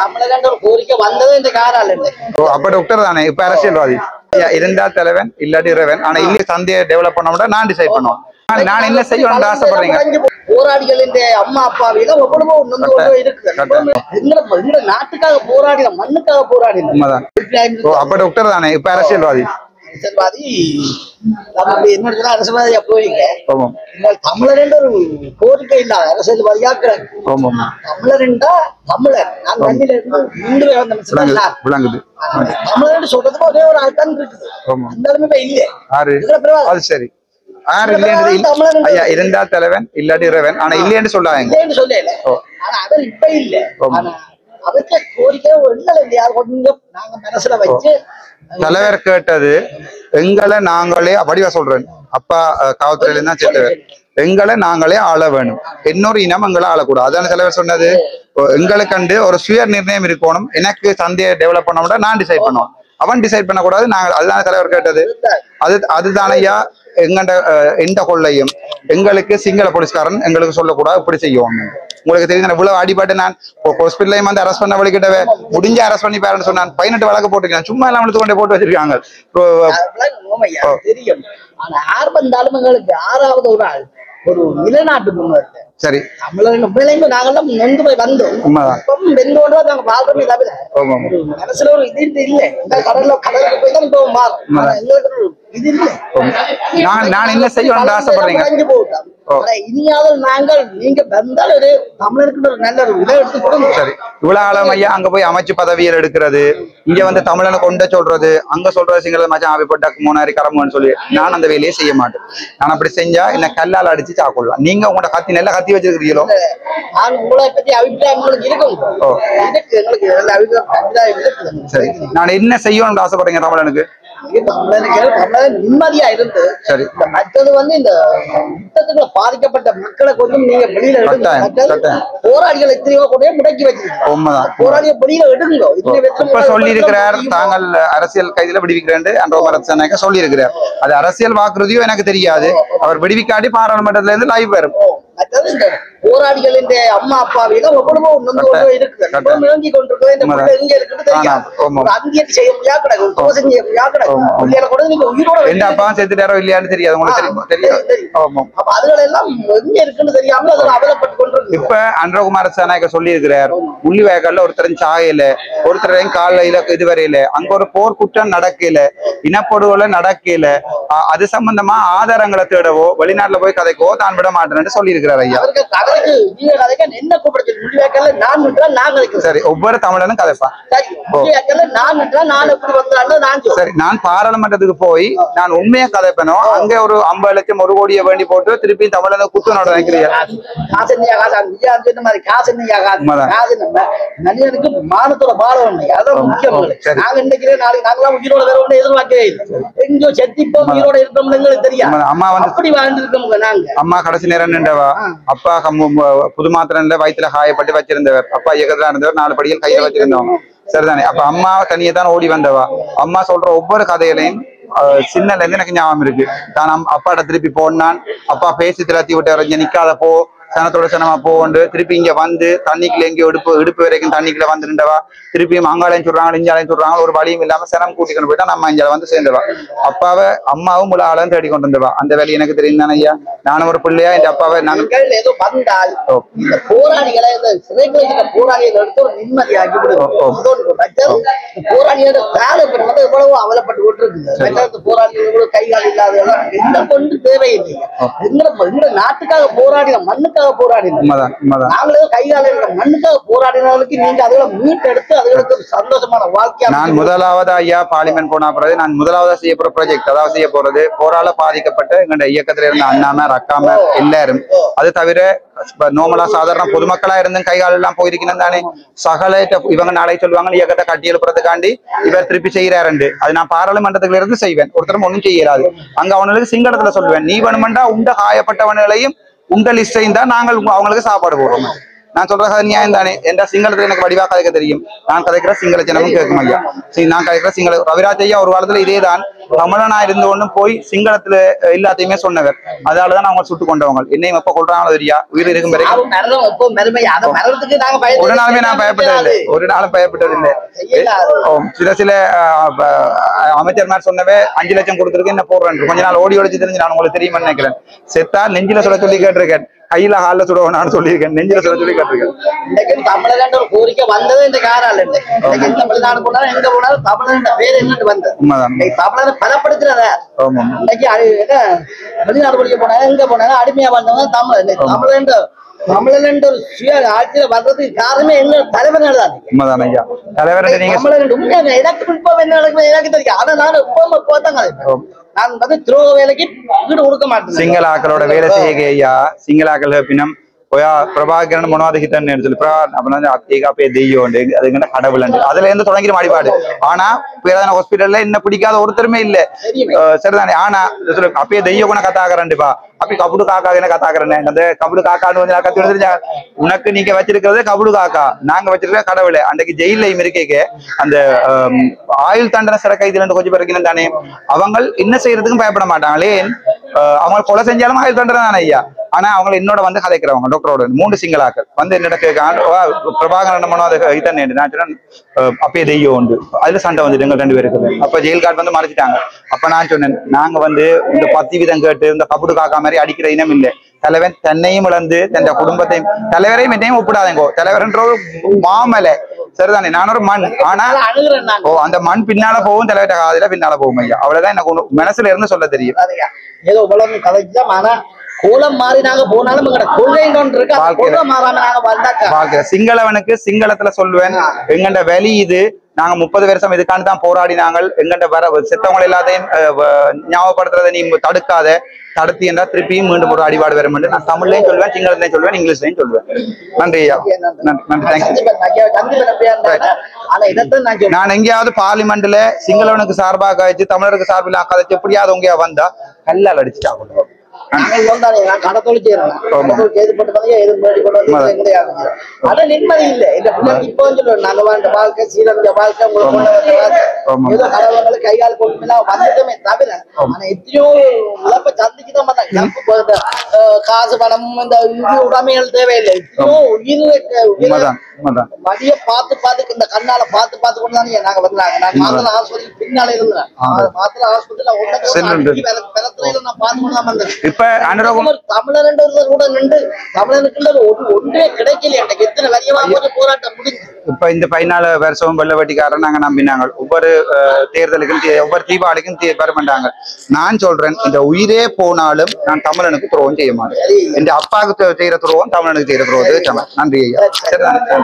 தமிழக ஒரு கோரிக்கை வந்தது இந்த காரால். அப்ப டாக்டர் தானே இப்ப அரசியல்வாதி இருந்தா தலைவன் இல்லாட்டி இறைவன். ஆனா இல்ல சந்தையை டெவலப் பண்ண நான் டிசைட் பண்ணுவேன். நான் என்ன செய்யணும்னு ஆசைப்படுறீங்க? போராடிகள் இந்த அம்மா அப்பாவில ஒவ்வொரு இருக்கு. நாட்டுக்காக போராடின மண்ணுக்காக போராடினதான். அப்ப டாக்டர் தானே இப்ப அரசியல்வாதி. அரசியல்வாதி என்ன சொன்னா அரசியல்வாதியா போவீங்க? தமிழர் ஒரு கோரிக்கை இல்லாத அரசியல்வாதியாக்குற தமிழர்ண்டா தமிழர் நான் தமிழர் விளங்குது. தமிழர் சொல்றதுக்கு ஒரே ஒரு ஆட்டம் இருக்குது. இருந்தாலுமே இப்ப இல்ல ஆறு அது சரி இருந்தா தலைவன் இல்லாட்டி இறைவன். ஆனா இல்லன்னு சொல்லாங்க சொல்லல. ஆனா அவர் இப்ப இல்ல. அவருக்கு கோரிக்கை கொஞ்சம் நாங்க மனசுல வச்சு தலைவர் கேட்டது எங்களை நாங்களே வடிவா சொல்றேன். அப்பா காவல்துறையில இருந்தா சேத்தவர் எங்களை நாங்களே ஆள வேணும். இன்னொரு இனம் எங்களை ஆளக்கூடாது. அதான தலைவர் சொன்னது. எங்களுக்கு கண்டு ஒரு சுய நிர்ணயம் இருக்கணும். எனக்கு சந்தையை டெவலப் பண்ண முடியாது. நான் டிசைட் பண்ணுவோம். அவன் டிசைட் பண்ணக்கூடாது. நாங்கள் அதுதான தலைவர் கேட்டது. அதுதானையா எங்கண்ட எந்த கொள்ளையும் எங்களுக்கு சிங்கள போலீஸ்காரன் எங்களுக்கு சொல்லக்கூடாது. இப்படி செய்யணும் உங்களுக்கு தெரியுது. இவ்வளவு அடிபட்டு நான் ஹாஸ்பிட்டலையும் வந்து அரெஸ்ட் பண்ண வழிகிட்டவே முடிஞ்ச அரெஸ்ட் பண்ணி பேரண்ட்ஸ் சொன்னான் 18 வழக்கு போட்டுருக்கேன். சும்மா எல்லாம் அவனுக்கு கொண்டே போட்டு வச்சிருக்காங்க. தெரியும். ஆனா யார் வந்தாலும் எங்களுக்கு ஆறாவது ஒரு ஆள் ஒரு நிலநாட்டு முன்னோர். சரி தமிழக நாங்கெல்லாம் நொந்து போய் வந்தோம். நாங்க வாழ்றோமே தவிர மனசுல ஒரு இது இல்லை. கடலுக்கு போய் தான் இப்போ மாறும். எங்களுக்கு இது இல்லை. நான் என்ன செய்யணும்னு ஆசைப்படுறீங்க? இனியாவது நாங்கள் நீங்க வந்தாலும் ஒரு தமிழருக்கு ஒரு நல்ல ஒரு இதை எடுத்து கொடுங்க. சரி இவ்வளவு ஆழம் ஐயா அங்க போய் அமைச்சு பதவியில் எடுக்கிறது இங்க வந்து தமிழனை கொண்ட சொல்றது அங்க சொல்றது சிங்கள மச்சான் ஆபிப்பட்டாக்கு 3000 கரமுன்னு சொல்லி நான் அந்த வேலையை செய்ய மாட்டேன். நான் அப்படி செஞ்சா என்ன கல்லால் அடிச்சு சாக்கொள்ளலாம். நீங்க உங்களோட கத்தி நல்லா கத்தி வச்சிருக்கிறீங்களோ? நான் உங்களை பத்தி அபிப்பிராயம் இருக்கும். சரி நான் என்ன செய்யணும்னு ஆசைப்படுறீங்க? தமிழனுக்கு நிம்மதியா இருந்து மற்றது வந்து இந்த யுத்தத்துக்குள்ள பாதிக்கப்பட்ட மக்களை கொஞ்சம் நீங்க வெளியில எடுக்க போராளிகள் எத்தனையோ கூட முடக்கி வச்சிருக்கீங்க. போராளிய வெளியில எடுங்க சொல்லி இருக்கிறார். தாங்கள் அரசியல் கைதில விடுவிக்கிறேன் சொல்லி இருக்கிறார். அது அரசியல் வாக்குறுதியும் எனக்கு தெரியாது. அவர் விடுவிக்காட்டி பாராளுமன்றத்துல இருந்து லைவ் வரும். போராளிகள் இந்த அம்மா அப்பாவில ஒவ்வொரு இருக்கு. இறங்கி கொண்டிருக்கிறது செய்ய முடியாது. தெரியாது உங்களுக்கு தெரியும். இப்ப அன்றகுமார சேனாயகர் சொல்லி இருக்கிறார். முள்ளிவாய்க்கால ஒருத்தரையும் சாயல ஒருத்தரையும் காலையில இதுவரையில அங்க ஒரு போர்க்குற்றம் நடக்கல இனப்படுகொலை நடக்கல. அது சம்பந்தமா ஆதாரங்களை தேடவோ வெளிநாட்டுல போய் கதைக்கோ தான் விட மாட்டேன்னு சொல்லி இருக்கிறார் ஐயா. என்ன கூப்பிடுறது? சரி ஒவ்வொரு தமிழனும் கதைப்பான். சரி நான் பாராளுமன்றத்துக்கு போய் நான் உண்மையா கதைப்பேனோ? அங்க ஒரு 50 லட்சம் 1 கோடியை வேண்டி போட்டு திருப்பி தமிழனை குத்து அம்மா கடைசி நேரம் நின்றவா. அப்பா புது மாத்திரன்ல வயிற்றுல காயப்பட்டு வச்சிருந்தவர். அப்பா இயக்கத்துல இருந்தவர். 4 படிகள் கையில வச்சிருந்தவங்க. சரிதானே? அப்ப அம்மா தனியே தான் ஓடி வந்தவா. அம்மா சொல்ற ஒவ்வொரு கதையிலையும் சின்னல இருந்து எனக்கு ஞாபகம் இருக்கு. தான் அப்பாட்ட திருப்பி போனான். அப்பா பேசி திலாத்தி விட்டு இங்க நிக்காத போ சனத்தோட சனமா போண்டு திருப்பி இங்க வந்து தண்ணிக்குள்ள எங்கேயோ இடுப்பு வரைக்கும் தண்ணிக்குள்ள வந்து நின்றவா. திருப்பியும் அங்காலையும் சொல்றாங்க இஞ்சாலையும் சொல்றாங்க. ஒரு வழியும் இல்லாம சனம் கூட்டிக்கொண்டு போயிட்டா நம்ம இஞ்சால வந்து சேர்ந்தவா. அப்பாவை அம்மாவும் உள்ள ஆளும் தேடி கொண்டு வந்தவா. அந்த வேலையை எனக்கு தெரியும் தானே ஐயா. நானும் ஒரு பிள்ளையா இந்த அப்பாவை நாங்கள் ஏதோ வந்தால் இந்த போராளிகளை இந்த சிறைக்குள்ள போராளிகளை எடுத்து ஒரு நிம்மதியாகி போராளியோட வேலை வந்து எவ்வளவோ அவலப்பட்டு கொண்டிருக்கு. போராளிகள் கைகால் இல்லாத எந்த கொண்டு தேவையில்லை. எங்களை நாட்டுக்காக போராடின மண்ணுக்காக போரால பாதிக்கப்பட்ட எங்க இயக்கத்துல இருந்த அண்ணாம ரக்காம எல்லாரும் அது தவிர நார்மலா சாதாரண பொதுமக்களா இருந்தும் கைகால் எல்லாம் போயிருக்கணும் தானே. சகல இவங்க நாளை சொல்லுவாங்க இயக்கத்தை கட்டி எழுப்புறதுக்காண்டி இவர் திருப்பி செய்யறாரு. அது நான் பாராளுமன்றத்துல இருந்து செய்வேன். ஒருத்தரும் ஒண்ணும் செய்யறாது. அங்க அவனுக்கு சிங்களத்துல சொல்லுவேன். நீ வேணுமெண்டா உண்ட காயப்பட்டவன்களையும் உங்கள் இஷ்டம் தான். நாங்கள் அவங்களுக்கு சாப்பாடு போடுறோம். நான் சொல்றது நியாயம் தானே. என்ற சிங்களத்துல எனக்கு வடிவா கதைக்க தெரியும். நான் கதைக்கிற சிங்கள ஜனமும் கேட்கும் ஐயா. நான் கதைக்கிற சிங்கள ரவிராஜ் ஐயா ஒரு காலத்துல இதேதான் தமிழனா இருந்து ஒண்ணு போய் சிங்களத்துல எல்லாத்தையுமே சொன்னவர். அதாலதான் அவங்க சுட்டு கொண்டவங்க. என்னையும் எப்ப கொள்றாங்களோ தெரியா, உயிர் இருக்கும் ஒரு நாளுமே நான் பயப்பட்டது இல்லை, ஒரு நாளும் பயப்பட்டது இல்லை. சில சில அமைச்சர் மாதிரி சொன்னவே 5 லட்சம் கொடுத்துருக்கு என்ன போடுறேன், கொஞ்ச நாள் ஓடி ஒழிச்சு தெரிஞ்சு நான் உங்களுக்கு தெரியுமா நினைக்கிறேன். செத்தா நெஞ்சில சொல்ல சொல்லி கேட்டிருக்கேன், கையில ஹாலில் சுட நான் சொல்லியிருக்கேன், நெஞ்சில சொல்ல சொல்லி கேட்டிருக்கேன். இன்னைக்கு தமிழக ஒரு கோரிக்கை வந்தது இந்த காரால் தமிழ்நாடு போனாலும் எங்க போனாலும் தமிழக பேர் என்னன்னு வந்தது தமிழரை பலப்படுத்துறத. இன்னைக்கு வெளிநாடு படிக்க போனாலும் எங்க போனாலும் அடிமையா வாழ்ந்தவங்க தமிழ். தமிழக தமிழன் ஒரு சுய ஆட்சியில வர்றதுக்கு காரணமே என்ன தலைவர் தான். உண்மைதான் ஐயா, தலைவர் உண்மையான எனக்கு பின்பம் என்ன நடக்குது எனக்கு தெரியும். ஆனா நானும் எப்பவுமே போத்தாங்க நான் வந்து துரோக வேலைக்கு வீடு கொடுக்க மாட்டேன். சிங்களாக்களோட வேலை செய்ய ஐயா, சிங்களாக்கள் பின்னம் பிரபாகரன் மனோதிகிட்டன்னு சொல்லி அதுக்கு கடவுள் அதுல இருந்து தொடங்கிடும் அடிபாடு. ஆனா பேராதன ஹாஸ்பிட்டல்ல என்ன பிடிக்காத ஒருத்தருமே இல்ல, சரிதானே? ஆனா அப்பயே தெய்ய கூட கத்தாக்குறேன்ப்பா, அப்படி கபடு காக்கா என்ன கத்தாக்குறேன்னு அந்த கபடு காக்கான்னு கொஞ்சம் கத்து தெரிஞ்சா உனக்கு நீங்க வச்சிருக்கிறது கபடு காக்கா, நாங்க வச்சிருக்க கடவுள். அன்றைக்கு ஜெயிலையும் இருக்கே அந்த ஆயுள் தண்டனை சிற கைதில கொஞ்சம் பேருக்கு தானே அவங்க என்ன செய்யறதுக்கும் பயப்பட மாட்டாங்களே. அவங்க கொலை செஞ்சாலும் ஆயுள் தண்டனை தானே ஐயா. ஆனா அவங்களை என்னோட வந்து கதைக்கிறவங்க டாக்டரோட 3 சிங்களாக்கள் வந்து என்னோட பிரபாகரன் மனோதிகிட்டன்னு அப்பயே தெய்யம் உண்டு அதுல சண்டை வந்துட்டு எங்க 2 பேருக்கு. அப்ப ஜெயில் கார்டு வந்து மறைச்சிட்டாங்க. அப்ப நான் சொன்னேன், நாங்க வந்து இந்த 10 வீதம் கேட்டு இந்த கபடு காக்கா மாதிரி அடிக்கிற இனம் இல்லை. தலைவன் தன்னையும் இழந்து தன் குடும்பத்தையும் தலைவரையும் என்னையும் ஒப்பிடாதேங்கோ. தலைவர்ன்ற ஒரு மாமலை, சரிதானே? நான் ஒரு மண். ஆனா அந்த மண் பின்னால போகும், தலைவர்கிட்ட காதில பின்னால போகும் ஐயா. அவ்வளவுதான் எனக்கு மனசுல இருந்து சொல்ல தெரியும். ஏதோ உலகம் கதைக்குதான். ஆனா கோலம் மாறி நாங்க போனாலும் சிங்களவனுக்கு சிங்களத்துல சொல்லுவேன் எங்கண்ட வலி இது. நாங்க 30 வருஷம் இதுக்காண்டு தான் போராடி நாங்கள் எங்கண்ட வர செத்தவங்களை எல்லாத்தையும் ஞாபகப்படுத்துறதை நீ தடுக்காத, தடுத்து என்றா திருப்பியும் மீண்டும் ஒரு அடிபாடு வரும் என்று நான் தமிழ்லையும் சொல்லுவேன், சிங்களத்திலையும் சொல்லுவேன், இங்கிலீஷ்லையும் சொல்லுவேன். நன்றி ஐயா, நன்றி. நான் எங்கேயாவது பார்லிமெண்ட்ல சிங்களவனுக்கு சார்பாக கழிச்சு தமிழருக்கு சார்பில் ஆக்காதச்சு எப்படியாவது உங்கயா வந்தா கல்லால் அடிச்சுட்டாங்க. காசு பணம் இந்த உடமைகள் தேவையில்லை. மதிய பார்த்து பார்த்து இந்த கண்ணால பார்த்து பார்த்து கொண்டுதான் நாங்க வந்தாங்க. நான் ஆஸ்பத்திரி பின்னாலே இருந்தேன், நான் பார்த்து கொண்டுதான் வந்தேன். இப்ப இந்த 14 வருஷம் வெள்ளவெட்டிக்காரன் நாங்க நம்பினாங்க. ஒவ்வொரு தேர்தலுக்கும் ஒவ்வொரு தீபாவளிக்கும் பரமாண்டாங்க. நான் சொல்றேன், இந்த உயிரே போனாலும் நான் தமிழனுக்கு துரோகம் செய்ய மாட்டேன். இந்த அப்பாவுக்கு செய்யற துரோகம் தமிழனுக்கு செய்யற துரோகம். நன்றி ஐயா.